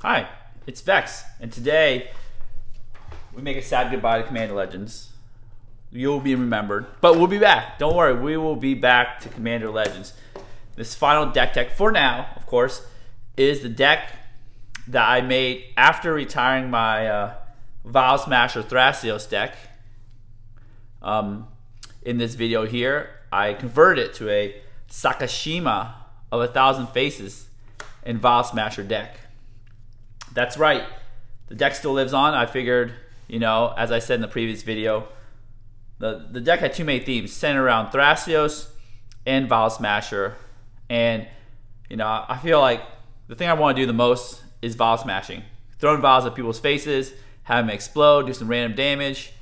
Hi, it's Vex, and today we make a sad goodbye to Commander Legends. You'll be remembered, but we'll be back. Don't worry, we will be back to Commander Legends. This final deck for now, of course, is the deck that I made after retiring my Vial Smasher Thrasios deck. In this video here, I converted it to a Sakashima of a Thousand Faces and Vial Smasher deck. That's right, the deck still lives on. I figured, you know, as I said in the previous video, the deck had two main themes centered around Thrasios and Vial Smasher. And, you know, I feel like the thing I want to do the most is Vial Smashing. Throwing vials at people's faces, have them explode, do some random damage,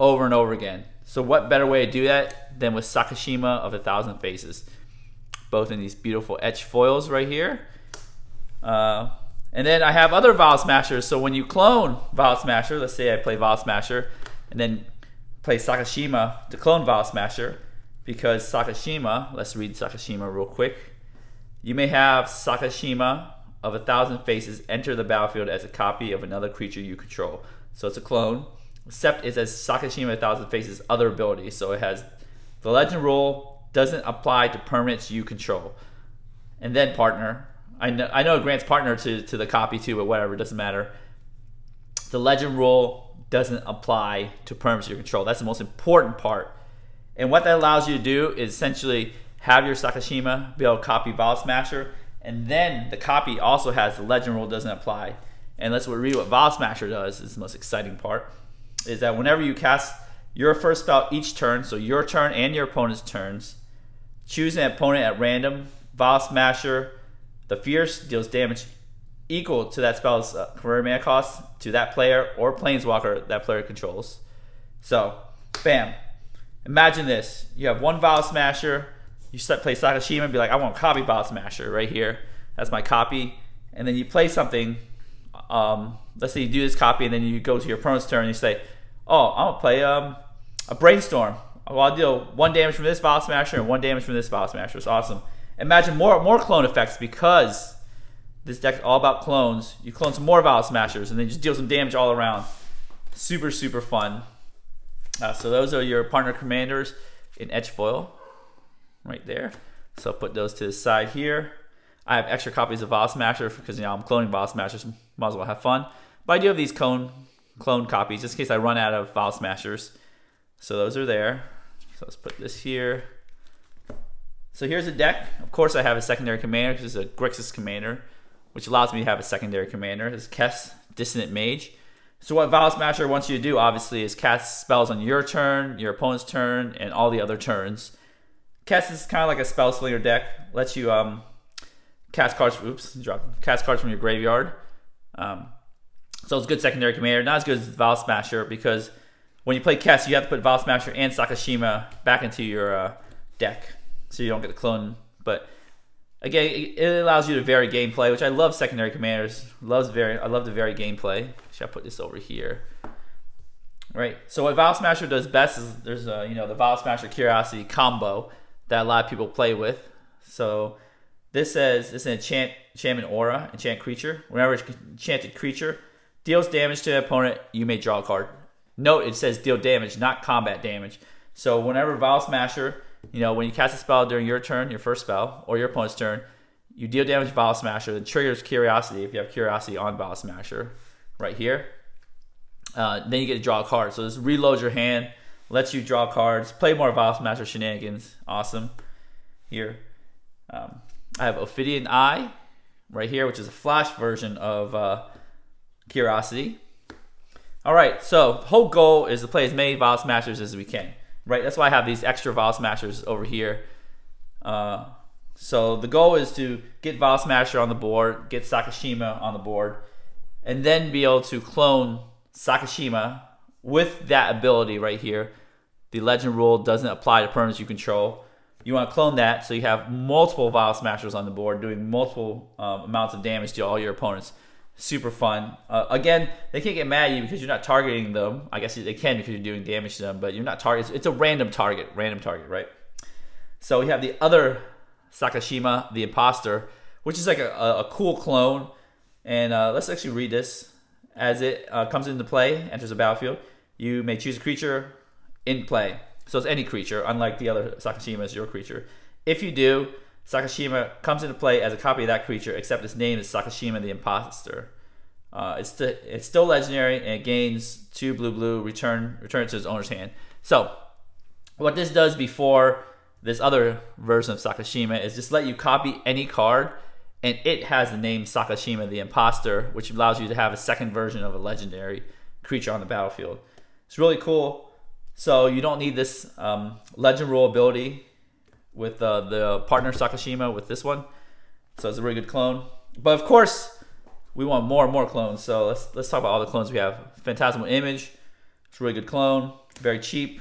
over and over again. So what better way to do that than with Sakashima of a Thousand Faces. Both in these beautiful etched foils right here. And then I have other Vial Smashers, so when you clone Vial Smasher, let's say I play Vial Smasher, and then play Sakashima to clone Vial Smasher, because Sakashima, let's read Sakashima real quick. You may have Sakashima of a Thousand Faces enter the battlefield as a copy of another creature you control. So it's a clone, except it says Sakashima of a Thousand Faces other ability, so it has the legend rule doesn't apply to permanents you control. And then partner, I know it grants partner to the copy too, but whatever, it doesn't matter. The legend rule doesn't apply to permanents you control. That's the most important part. And what that allows you to do is essentially have your Sakashima be able to copy Vial Smasher, and then the copy also has the legend rule doesn't apply. And let's read what Vial Smasher does. It's the most exciting part, is that whenever you cast your first spell each turn, so your turn and your opponent's turns, choose an opponent at random. Vial Smasher the Fierce deals damage equal to that spell's career mana cost to that player or planeswalker that player controls. So, bam. Imagine this. You have one Vial Smasher. You play Sakashima and be like, I want to copy Vial Smasher right here. That's my copy. And then you play something. Let's say you do this copy and then you go to your opponent's turn and you say, oh, I'm going to play a Brainstorm. Well, I'll deal one damage from this Vial Smasher and one damage from this Vial Smasher. It's awesome. Imagine more clone effects, because this deck's all about clones. You clone some more Vial Smashers and then you just deal some damage all around. Super, super fun. So those are your partner commanders in etched foil right there. So I'll put those to the side here. I have extra copies of Vial Smasher because, you know, I'm cloning Vial Smashers. Might as well have fun. But I do have these clone copies just in case I run out of Vial Smashers. So those are there. So let's put this here. So here's the deck. Of course I have a secondary commander because it's a Grixis commander, which allows me to have a secondary commander. This is Kess, Dissonant Mage. So what Vial Smasher wants you to do, obviously, is cast spells on your turn, your opponent's turn, and all the other turns. Kess is kind of like a spell slinger deck. Lets you cast cards. Oops, drop. Cast cards from your graveyard. So it's a good secondary commander. Not as good as Vial Smasher, because when you play Kess, you have to put Vial Smasher and Sakashima back into your deck, so you don't get the clone. But again, it allows you to vary gameplay, which I love. Secondary commanders I love to vary gameplay. Should I put this over here? All right. So what Vial Smasher does best is there's a, you know, the Vial Smasher Curiosity combo that a lot of people play with. So this says it's an enchantment aura, enchant creature. Whenever it's enchanted creature deals damage to an opponent, you may draw a card. Note it says deal damage, not combat damage. So whenever Vial Smasher, you know, when you cast a spell during your turn, your first spell, or your opponent's turn, you deal damage to Vial Smasher, then triggers Curiosity if you have Curiosity on Vial Smasher right here. Then you get to draw a card. So this reloads your hand, lets you draw cards, play more Vial Smasher shenanigans. Awesome. Here. I have Ophidian Eye right here, which is a flash version of Curiosity. Alright, so the whole goal is to play as many Vial Smashers as we can. Right, that's why I have these extra Vial Smashers over here. So the goal is to get Vial Smasher on the board, get Sakashima on the board, and then be able to clone Sakashima with that ability right here. The legend rule doesn't apply to permanents you control. You want to clone that so you have multiple Vial Smashers on the board doing multiple amounts of damage to all your opponents. Super fun. Again, they can't get mad at you because you're not targeting them. I guess they can because you're doing damage to them, but you're not targeting. It's a random target, right? So we have the other Sakashima, the Impostor, which is like a cool clone. And let's actually read this. As it comes into play, enters the battlefield, you may choose a creature in play. So it's any creature, unlike the other Sakashima is your creature. If you do, Sakashima comes into play as a copy of that creature, except its name is Sakashima the Impostor. It's still legendary, and it gains 2 blue-blue, return it to its owner's hand. So what this does before this other version of Sakashima is just let you copy any card, and it has the name Sakashima the Impostor, which allows you to have a second version of a legendary creature on the battlefield. It's really cool. So you don't need this legend rule ability with the partner Sakashima with this one. So it's a really good clone. But of course, we want more and more clones. So let's talk about all the clones we have. Phantasmal Image, it's a really good clone. Very cheap,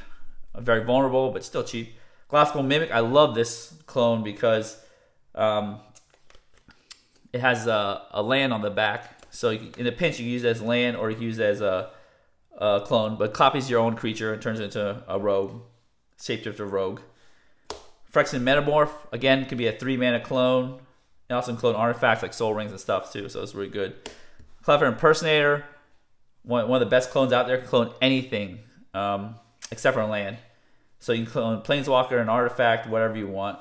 very vulnerable, but still cheap. Glassical Mimic, I love this clone because it has a land on the back, so you, in a pinch you can use it as land or you can use it as a clone, but copies your own creature and turns it into a rogue, shapeshifter rogue. Phyrexian Metamorph, again, can be a 3-mana clone. It also can clone artifacts like Sol Rings and stuff too, so it's really good. Clever Impersonator, one of the best clones out there, can clone anything except for land. So you can clone Planeswalker, an artifact, whatever you want,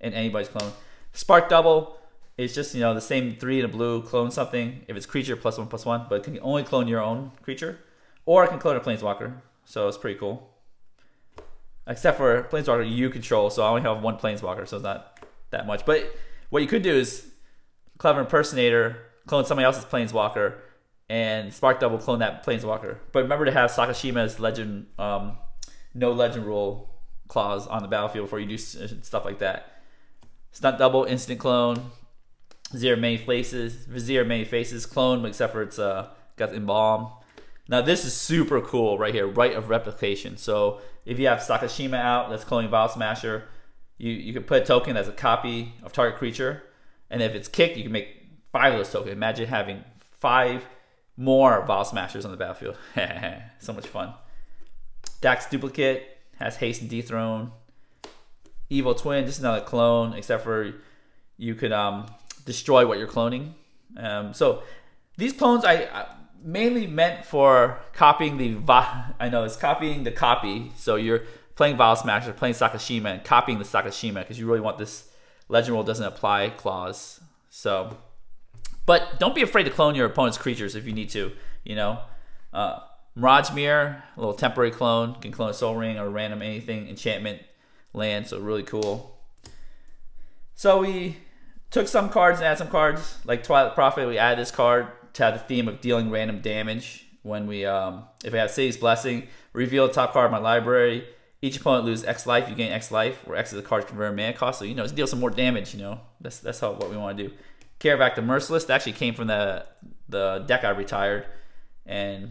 and anybody's clone. Spark Double, it's just, you know, the same 3 and a blue, clone something. If it's creature, +1/+1, but it can only clone your own creature. Or it can clone a Planeswalker, so it's pretty cool. Except for Planeswalker you control, so I only have 1 Planeswalker, so it's not that much. But what you could do is Clever Impersonator, clone somebody else's Planeswalker, and Spark Double clone that Planeswalker. But remember to have Sakashima's legend, no legend rule clause on the battlefield before you do stuff like that. Stunt Double, instant clone. Vizier of Many Faces, clone, except for it's got the embalm. Now this is super cool right here, Rite of Replication. So if you have Sakashima out, that's cloning Vial Smasher, you can put a token as a copy of target creature, and if it's kicked, you can make 5 of those tokens. Imagine having 5 more Vial Smashers on the battlefield. So much fun. Dack's Duplicate has Haste and Dethrone. Evil Twin, just another clone, except for you could destroy what you're cloning. So these clones I mainly meant for copying the copy. So you're playing Vial Smasher, playing Sakashima, and copying the Sakashima because you really want this legend rule doesn't apply clause. So, but don't be afraid to clone your opponent's creatures if you need to. You know, Mirajmir, a little temporary clone, can clone a Sol Ring or random anything, enchantment, land. So really cool. So we took some cards and added some cards. Like Twilight Prophet, we added this card to have the theme of dealing random damage. When we, if we have City's Blessing, reveal the top card of my library. Each opponent loses X life, you gain X life, where X is the card converted mana cost. So, you know, just deal some more damage, you know. That's how, what we want to do. Kaervek the Merciless, that actually came from the deck I retired. And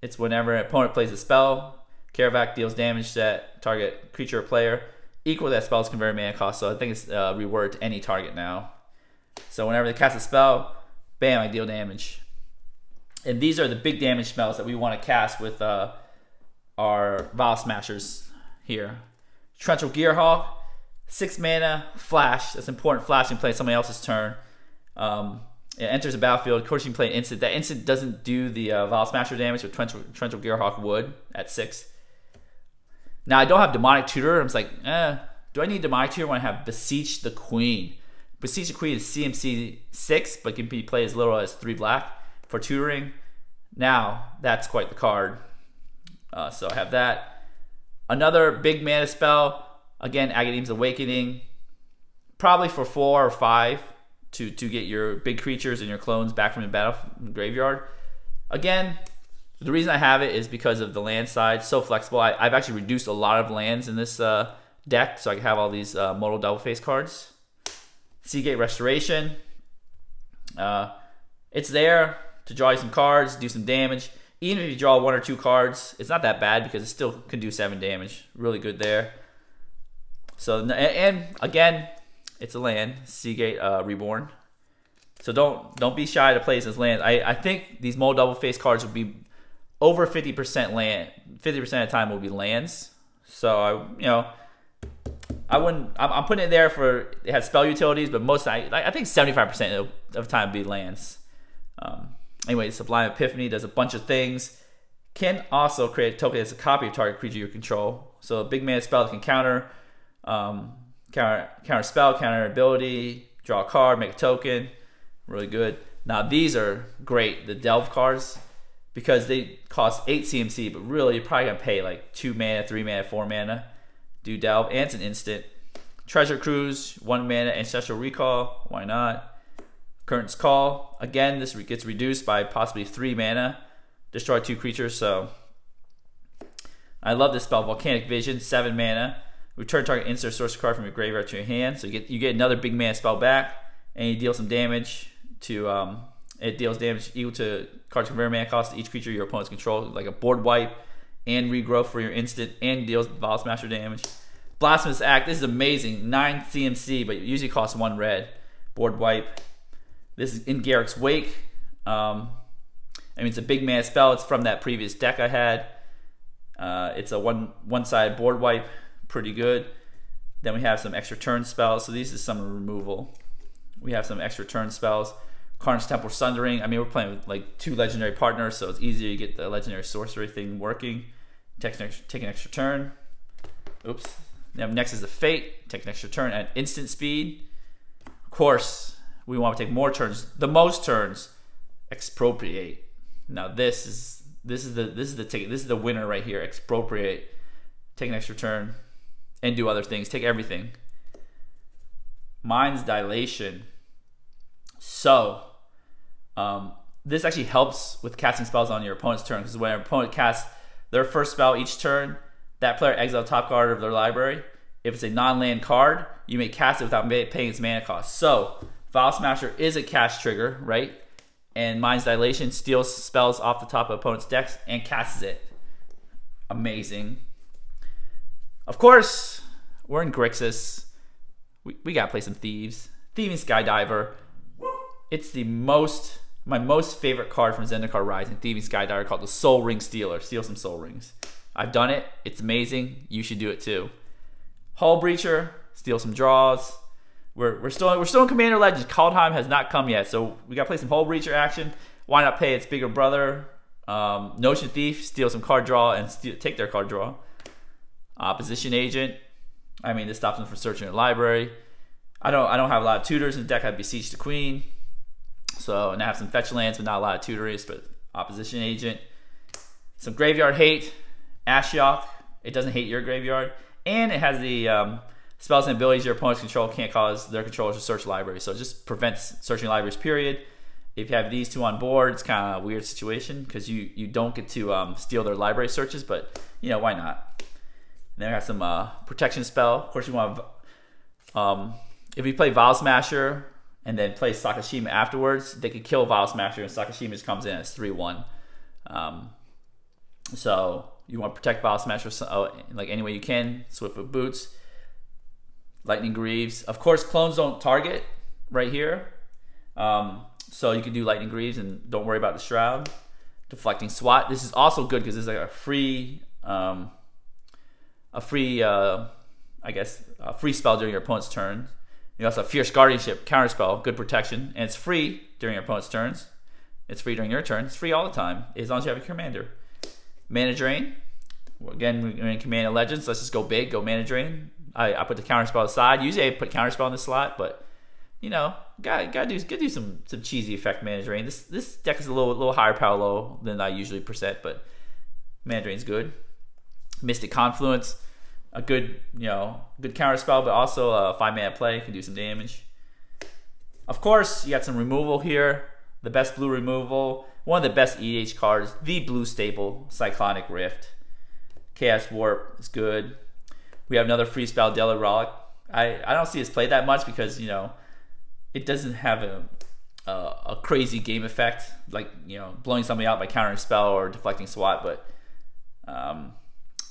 it's whenever an opponent plays a spell, Kaervek deals damage to that target creature or player equal to that spell's converted mana cost, so I think it's reworded to any target now. So whenever they cast a spell, bam, I deal damage. And these are the big damage spells that we want to cast with our Vial Smashers here. Trench of Gearhawk, 6 mana, flash. That's important, flash, you can play somebody else's turn. It enters the battlefield, of course you can play an instant. That instant doesn't do the Vial Smasher damage, but Trench of Gearhawk would at 6. Now, I don't have Demonic Tutor. I'm just like, do I need Demonic Tutor when I have Beseech the Queen? Beseech the Queen is CMC 6, but can be played as little as 3 black for tutoring. Now, that's quite the card. So I have that. Another big mana spell. Again, Agadeem's Awakening. Probably for 4 or 5 to get your big creatures and your clones back from the battle from the graveyard. Again, the reason I have it is because of the land side. So flexible. I've actually reduced a lot of lands in this deck, so I can have all these modal double face cards. Seagate Restoration. It's there to draw you some cards, do some damage. Even if you draw 1 or 2 cards, it's not that bad because it still can do 7 damage. Really good there. So and again, it's a land. Seagate Reborn. So don't be shy to play this land. I think these modal double face cards would be over 50% land, 50% of the time will be lands. So I'm putting it there for it has spell utilities, but most I think 75% of the time will be lands. Anyway, Sublime Epiphany does a bunch of things. Can also create a token that's a copy of target creature you control. So a big mana spell that can counter, counter spell, counter ability, draw a card, make a token. Really good. Now these are great, the Delve cards, because they cost 8 CMC, but really you're probably going to pay like 2 mana, 3 mana, 4 mana. Do Delve, and it's an instant. Treasure Cruise, 1 mana, Ancestral Recall, why not? Current's Call, again, this gets reduced by possibly 3 mana. Destroy 2 creatures, so... I love this spell, Volcanic Vision, 7 mana. Return target insert source card from your graveyard to your hand, so you get another big mana spell back, and you deal some damage to... It deals damage equal to card's converted mana cost to each creature your opponent's control, like a board wipe and regrowth for your instant, and deals Vial Smasher damage. Blasphemous Act, this is amazing, 9 CMC, but it usually costs 1 red. Board wipe. This is in Garrick's Wake. I mean, it's a big mana spell, it's from that previous deck I had. It's a one-sided board wipe, pretty good. Then we have some extra turn spells, so these is some removal. We have some extra turn spells. Carnage Temple Sundering, I mean, we're playing with like 2 legendary partners, so it's easier to get the legendary sorcery thing working. Take an extra turn. Oops. Next is the Fate, take an extra turn at instant speed. Of course, we want to take more turns, the most turns. Expropriate. Now this is the winner right here. Expropriate, take an extra turn, and do other things. Take everything. Mind's Dilation. So, this actually helps with casting spells on your opponent's turn, because when an opponent casts their first spell each turn, that player exiles top card of their library. If it's a non-land card, you may cast it without paying its mana cost. So, Vial Smasher is a cast trigger, right? And Mind's Dilation steals spells off the top of opponent's decks and casts it. Amazing. Of course, we're in Grixis. We gotta play some Thieves. Thieving Skydiver. It's the my most favorite card from Zendikar Rising, Thieving Skydiver, called the Sol Ring Stealer. Steal some Sol Rings. I've done it. It's amazing. You should do it too. Hullbreacher, steal some draws. We're still in Commander Legends. Kaldheim has not come yet, so we gotta play some Hullbreacher action. Why not pay its bigger brother? Notion Thief, steal some card draw and take their card draw. Opposition Agent. I mean, this stops them from searching their library. I don't have a lot of tutors in the deck. I have Beseech the Queen. So, and I have some fetch lands, but not a lot of tutories, but Opposition Agent. Some Graveyard Hate, Ashiok. It doesn't hate your graveyard. And it has the spells and abilities your opponent's control can't cause their controllers to search libraries. So it just prevents searching libraries, period. If you have these two on board, it's kind of a weird situation, because you don't get to steal their library searches, but, you know, why not? And then we have some protection spell. Of course, you want to... if you play Vial Smasher, and then play Sakashima afterwards, they could kill Vial Smasher, and Sakashima just comes in as 3-1. So you want to protect Vial Smasher like any way you can. Swiftfoot Boots, Lightning Greaves. Of course, clones don't target right here, so you can do Lightning Greaves and don't worry about the Shroud. Deflecting Swat. This is also good because this is like a free spell during your opponent's turn. You also have Fierce Guardianship, counterspell, good protection, and it's free during your opponent's turns. It's free during your turn. It's free all the time, as long as you have a commander. Mana Drain. Well, again, we're in Commander Legends. So let's just go big, go Mana Drain. I put the counterspell aside. Usually I put counterspell in the slot, but, you know, gotta do some cheesy effect Mana Drain. This deck is a little higher power low than I usually present, but Mana Drain's good. Mystic Confluence. A good, you know, good counter spell, but also a 5-mana play can do some damage. Of course, you got some removal here. The best blue removal, one of the best EDH cards, the blue staple, Cyclonic Rift. Chaos Warp is good. We have another free spell, Deadly Rollick. I don't see this played that much because, you know, it doesn't have a crazy game effect like, you know, blowing somebody out by countering spell or deflecting SWAT, but.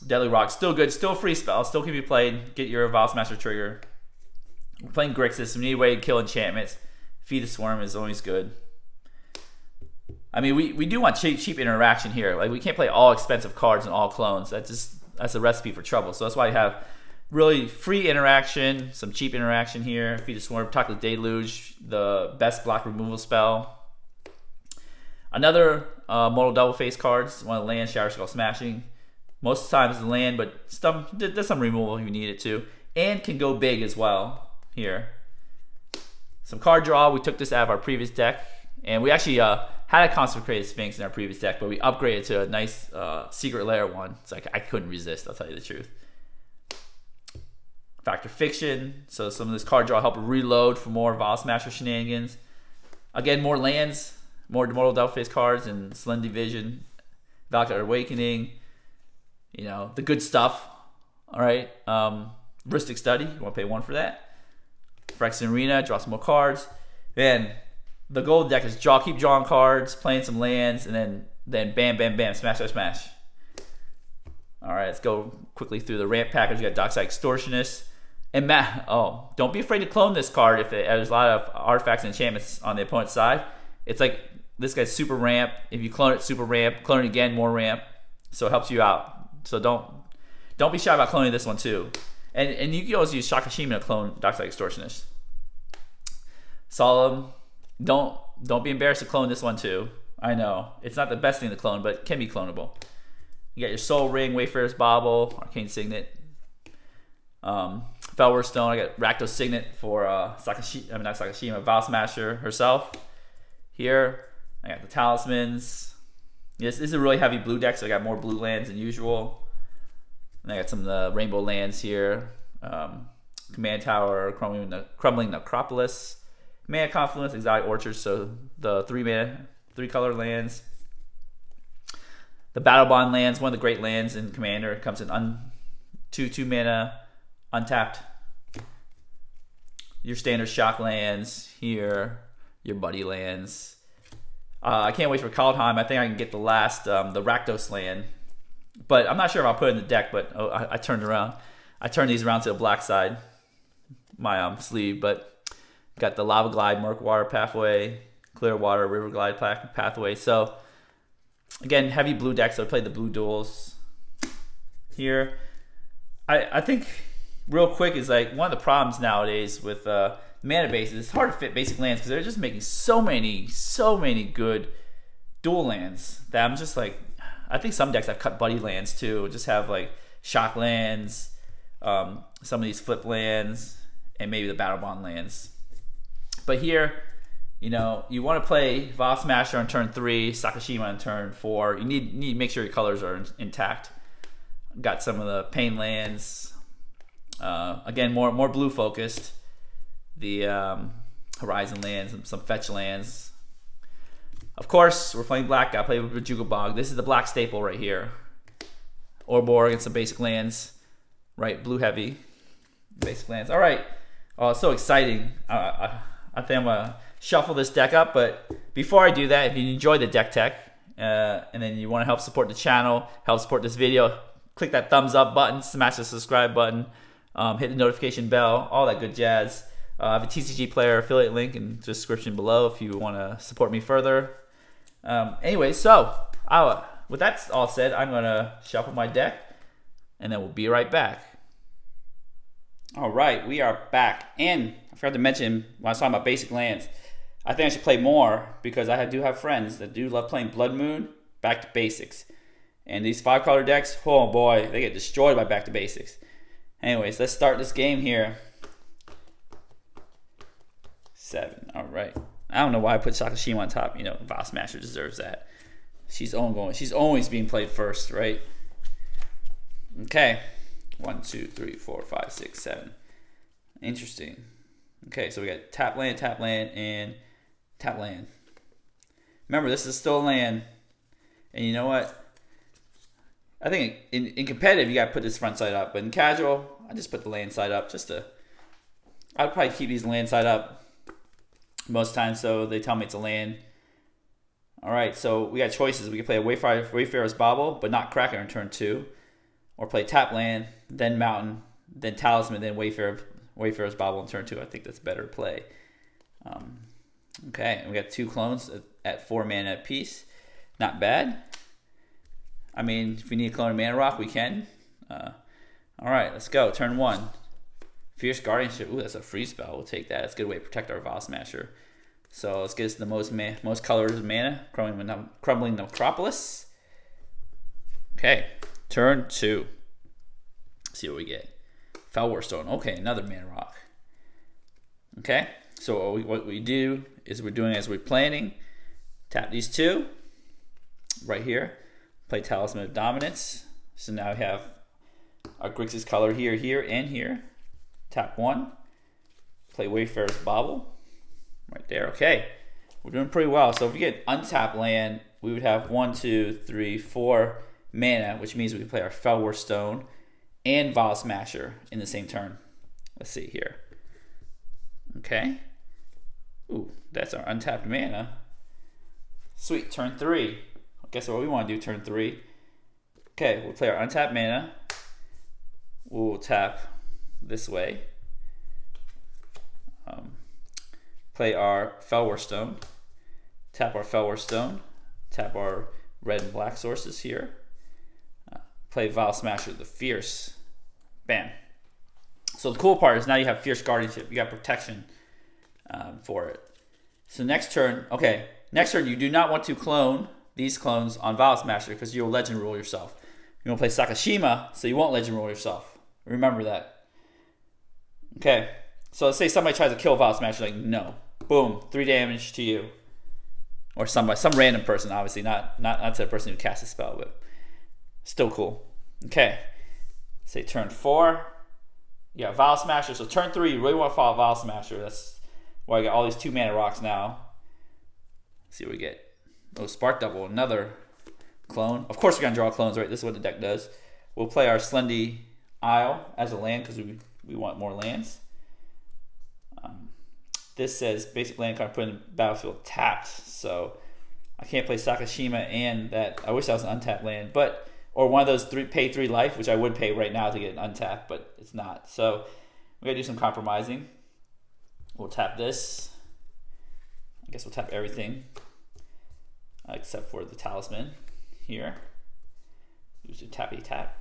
Deadly Rock, still good, still free spell, still can be played. Get your Vial Smasher trigger. We're playing Grixis, we need a way to kill enchantments. Feed the Swarm is always good. I mean, we do want cheap interaction here. Like, we can't play all expensive cards and all clones. That's a recipe for trouble. So that's why you have really free interaction, some cheap interaction here. Feed the Swarm, Talk the Deluge, the best block removal spell. Another modal double face cards, one of the land, Shower Skull Smashing. Most times the land, but there's some removal if you need it to. And can go big as well here. Some card draw. We took this out of our previous deck. And we actually had a Consecrated Sphinx in our previous deck, but we upgraded to a nice Secret Lair one. So I couldn't resist, I'll tell you the truth. Fact or Fiction. So some of this card draw helped reload for more Vial Smasher shenanigans. Again, more lands, more Mortal Delphi's cards, and Slendy Vision, Valkyrie Awakening. You know, the good stuff. All right. Ristic Study. You want to pay one for that. Phyrexian Arena. Draw some more cards. Then the gold deck is draw. Keep drawing cards, playing some lands, and then bam, bam, bam, smash, smash, smash. All right. Let's go quickly through the ramp package. You got Dockside Extortionist. And oh, don't be afraid to clone this card if there's a lot of artifacts and enchantments on the opponent's side. It's like this guy's super ramp. If you clone it, super ramp. Clone it again, more ramp. So it helps you out. So don't be shy about cloning this one too. And you can always use Sakashima to clone Dockside Extortionist. Solemn, don't be embarrassed to clone this one too. I know, it's not the best thing to clone, but it can be clonable. You got your Sol Ring, Wayfarer's Bauble, Arcane Signet. Felwar Stone. I got Rakdos Signet for Sakashima, I mean not Sakashima, Vial Smasher herself. Here, I got the Talismans. Yes, this is a really heavy blue deck, so I got more blue lands than usual. And I got some of the rainbow lands here. Command Tower, Crumbling Necropolis, Mana Confluence, Exotic Orchard, so the three color lands. The Battle Bond lands, one of the great lands in Commander. It comes in two mana, untapped. Your standard shock lands here, your buddy lands. I can't wait for Kaldheim. I think I can get the last, the Rakdos land. But I'm not sure if I'll put it in the deck, but oh, I turned around. I turned these around to the black side, my sleeve, but got the Lava Glide, Murkwater Pathway, Clearwater, River Glide Pathway. So again, heavy blue deck, so I played the blue duels here. I think real quick is like one of the problems nowadays with mana bases, it's hard to fit basic lands because they're just making so many good dual lands that I'm just like, I think some decks I've cut buddy lands too, just have like shock lands, some of these flip lands, and maybe the battle bond lands. But here, you know, you want to play Vial Smasher on turn 3, Sakashima on turn 4. You need to make sure your colors are intact. Got some of the pain lands. Again, more blue focused. The Horizon lands, some fetch lands. Of course, we're playing black. I play with Jugabog. This is the black staple right here. Orbor against some basic lands. Right, blue heavy. Basic lands. All right. Oh, so exciting. I think I'm going to shuffle this deck up. But before I do that, if you enjoy the deck tech, and then you want to help support the channel, help support this video, click that thumbs up button, smash the subscribe button, hit the notification bell, all that good jazz. I have a TCG Player affiliate link in the description below if you want to support me further. Anyway, so with that all said, I'm going to shuffle my deck, and then we'll be right back. All right, we are back. And I forgot to mention, when I was talking about basic lands, I think I should play more because I do have friends that do love playing Blood Moon Back to Basics. And these 5-color decks, oh boy, they get destroyed by Back to Basics. Anyways, let's start this game here. 7, all right. I don't know why I put Sakashima on top. You know, Vial Smasher deserves that. She's ongoing. She's always being played first, right? Okay. 1, 2, 3, 4, 5, 6, 7. Interesting. Okay, so we got tap land, and tap land. Remember, this is still land. And you know what? I think in competitive, you got to put this front side up. But in casual, I just put the land side up just to... I'd probably keep these land side up most times, so they tell me it's a land. All right, so we got choices. We can play a Wayfarer's Bauble, but not Kraken on turn 2, or play tap land, then mountain, then talisman, then Wayfarer's Bauble on turn 2. I think that's better play. Okay, and we got 2 clones at 4 mana apiece. Not bad. I mean, if we need to clone a mana rock, we can. All right, let's go. Turn 1. Fierce Guardianship. Ooh, that's a free spell. We'll take that. It's a good way to protect our Vial Smasher. So let's get us the most colors of mana, Crumbling Necropolis. Okay, turn two. Let's see what we get. Felwarstone. Okay, another mana rock. Okay, so what we do is we're doing as we're planning. Tap these two right here. Play Talisman of Dominance. So now we have our Grixis color here, and here. Tap one. Play Wayfarer's Bauble. Right there. Okay. We're doing pretty well. So if we get untapped land, we would have 4 mana, which means we can play our Felwar Stone and Vial Smasher in the same turn. Let's see here. Okay. Ooh, that's our untapped mana. Sweet. Turn three. Guess what we want to do turn three. Okay, we'll play our untapped mana. We'll tap this way. Play our Felwar Stone. Tap our Felwar Stone. Tap our red and black sources here. Play Vial Smasher the Fierce. Bam. So the cool part is now you have Fierce Guardianship. You got protection for it. So next turn, okay. Next turn, you do not want to clone these clones on Vial Smasher because you'll Legend Rule yourself. You're going to play Sakashima, so you won't Legend Rule yourself. Remember that. Okay. So let's say somebody tries to kill Vial Smasher, like, no. Boom, 3 damage to you. Or somebody, some random person, obviously, not to the person who casts a spell, but still cool. Okay, say turn 4. You got Vial Smasher, so turn 3, you really want to follow Vial Smasher. That's why you got all these 2 mana rocks now. Let's see what we get. Oh, Spark Double, another clone. Of course we're going to draw clones, right? This is what the deck does. We'll play our Slendy Isle as a land because we want more lands. This says basic land card put in the battlefield tapped, so I can't play Sakashima and that. I wish that was an untapped land, but or one of those pay 3 life, which I would pay right now to get an untapped, but it's not. So we gotta do some compromising. We'll tap this. I guess we'll tap everything except for the talisman here. Just a tappy tap,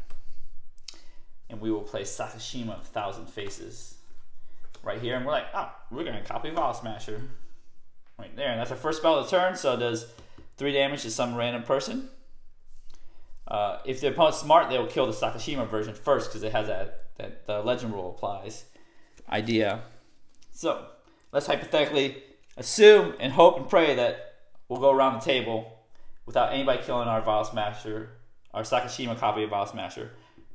and we will play Sakashima of a Thousand Faces. Right here, and we're like, oh, we're gonna copy Vial Smasher right there, and that's our first spell of the turn. So it does 3 damage to some random person. If the opponent's smart, they will kill the Sakashima version first because it has that the Legend Rule applies idea. So let's hypothetically assume and hope and pray that we'll go around the table without anybody killing our Vial Smasher, our Sakashima copy of Vial Smasher.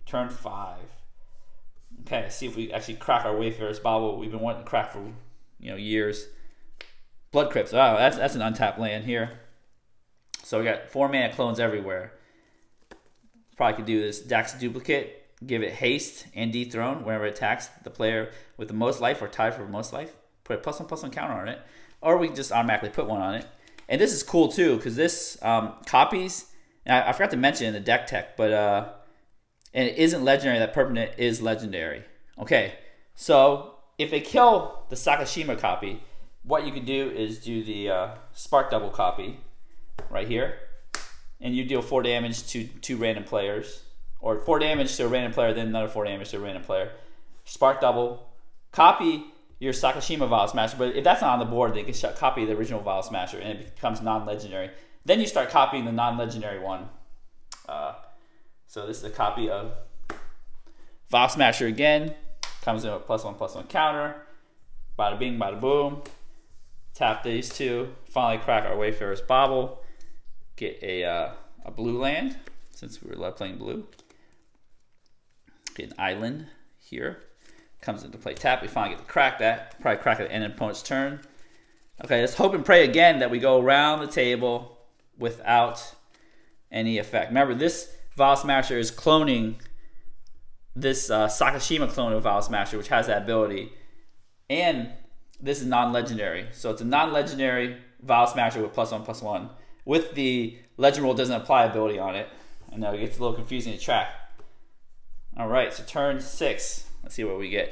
Turn 5. Okay, see if we actually crack our Wayfarer's Bauble. We've been wanting to crack for, you know, years. Blood Crypts. Wow, that's an untapped land here. So we got 4 mana clones everywhere. Probably could do this Dack's Duplicate, give it haste and dethrone whenever it attacks the player with the most life or tied for the most life. Put a +1/+1 counter on it, or we can just automatically put one on it. And this is cool too because this copies. And I forgot to mention in the deck tech, but. And it isn't legendary, that permanent is legendary. Okay, so if they kill the Sakashima copy, what you can do is do the Spark Double copy right here. And you deal 4 damage to 2 random players. Or 4 damage to a random player, then another 4 damage to a random player. Spark Double. Copy your Sakashima Vial Smasher. But if that's not on the board, they can copy the original Vial Smasher and it becomes non-legendary. Then you start copying the non-legendary one. So this is a copy of Vial Smasher again. Comes in with a +1/+1 counter. Bada bing, bada boom. Tap these two. Finally crack our Wayfarer's Bauble. Get a blue land, since we were playing blue. Get an island here. Comes into play tap. We finally get to crack that. Probably crack it at the end of the opponent's turn. Okay, let's hope and pray again that we go around the table without any effect. Remember this. Vial Smasher is cloning this Sakashima clone of Vial Smasher, which has that ability. And this is non-legendary. So it's a non-legendary Vial Smasher with +1/+1. With the Legend Rule doesn't apply ability on it. I know it gets a little confusing to track. Alright, so turn 6. Let's see what we get.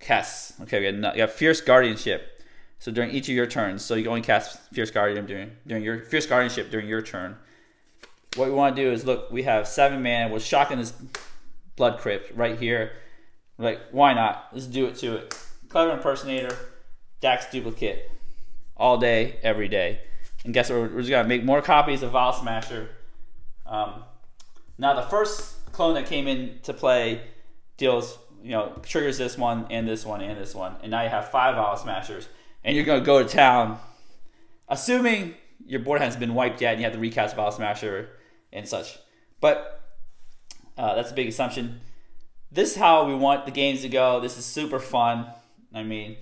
Kess. Okay, we got Fierce Guardianship. So during each of your turns. So you can only cast Fierce Guardian during your turn. What we want to do is, look, we have 7 mana. We're shocking this Blood Crypt right here. We're like, why not? Let's do it to it. Clever Impersonator, Dack's Duplicate. all day, every day. And guess what? We're just gonna make more copies of Vial Smasher. Now the first clone that came in to play deals, you know, triggers this one and this one and this one, and now you have 5 Vial Smashers, and you're gonna go to town, assuming your board hasn't been wiped yet, and you have to recast Vial Smasher and such. But that's a big assumption. This is how we want the games to go. This is super fun. I mean,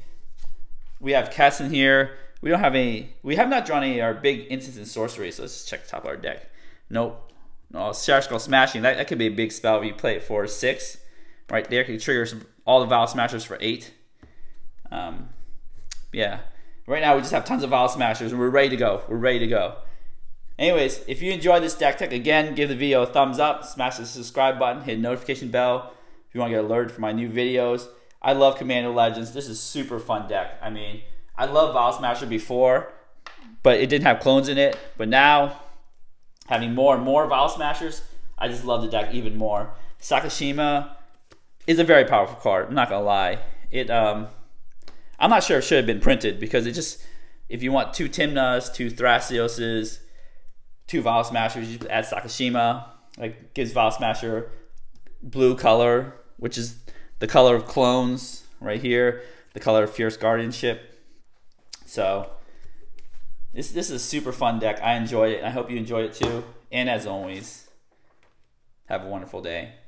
we have Kess in here. We don't have any. We have not drawn any of our big instants and sorceries. So let's just check the top of our deck. Nope. No, Sakashima Smashing. That could be a big spell if you play it for 6. Right there, can trigger all the Vial Smashers for 8. Yeah. Right now, we just have tons of Vial Smashers, and we're ready to go. We're ready to go. Anyways, if you enjoyed this deck tech, again, give the video a thumbs up. Smash the subscribe button. Hit the notification bell if you want to get alerted for my new videos. I love Commander Legends. This is super fun deck. I mean, I loved Vial Smasher before, but it didn't have clones in it. But now, having more and more Vial Smashers, I just love the deck even more. Sakashima is a very powerful card. I'm not gonna lie. It I'm not sure it should have been printed, because it just, if you want 2 Timnas, 2 Thrasioses, 2 Vial Smashers, you just add Sakashima. Like, gives Vial Smasher blue color, which is the color of clones right here, the color of Fierce Guardianship. So this is a super fun deck. I enjoy it. I hope you enjoy it too. And as always, have a wonderful day.